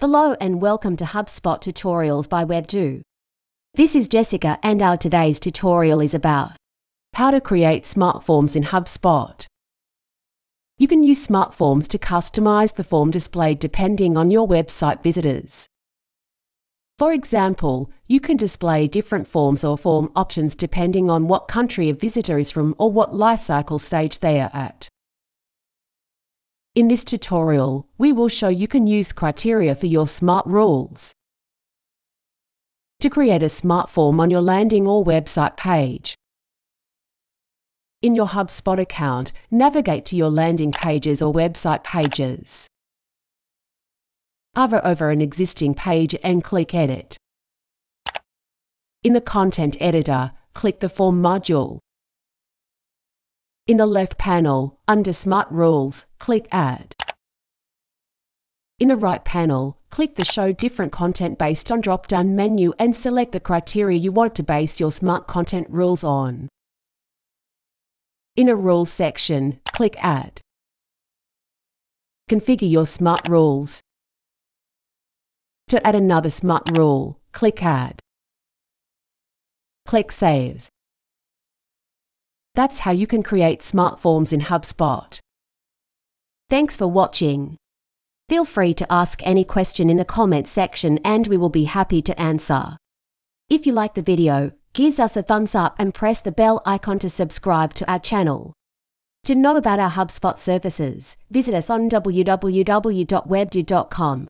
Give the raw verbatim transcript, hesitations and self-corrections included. Hello and welcome to HubSpot Tutorials by webdew. This is Jessica and our today's tutorial is about how to create smart forms in HubSpot. You can use smart forms to customize the form displayed depending on your website visitors. For example, you can display different forms or form options depending on what country a visitor is from or what lifecycle stage they are at. In this tutorial, we will show you can use criteria for your smart rules to create a smart form on your landing or website page. In your HubSpot account, navigate to your landing pages or website pages. Hover over an existing page and click Edit. In the Content Editor, click the Form module. In the left panel, under Smart Rules, click Add. In the right panel, click the Show Different Content Based on drop-down menu and select the criteria you want to base your smart content rules on. In the Rules section, click Add. Configure your smart rules. To add another smart rule, click Add. Click Save. That's how you can create smart forms in HubSpot. Thanks for watching. Feel free to ask any question in the comments section and we will be happy to answer. If you like the video, give us a thumbs up and press the bell icon to subscribe to our channel. To know about our HubSpot services, visit us on w w w dot webdew dot com.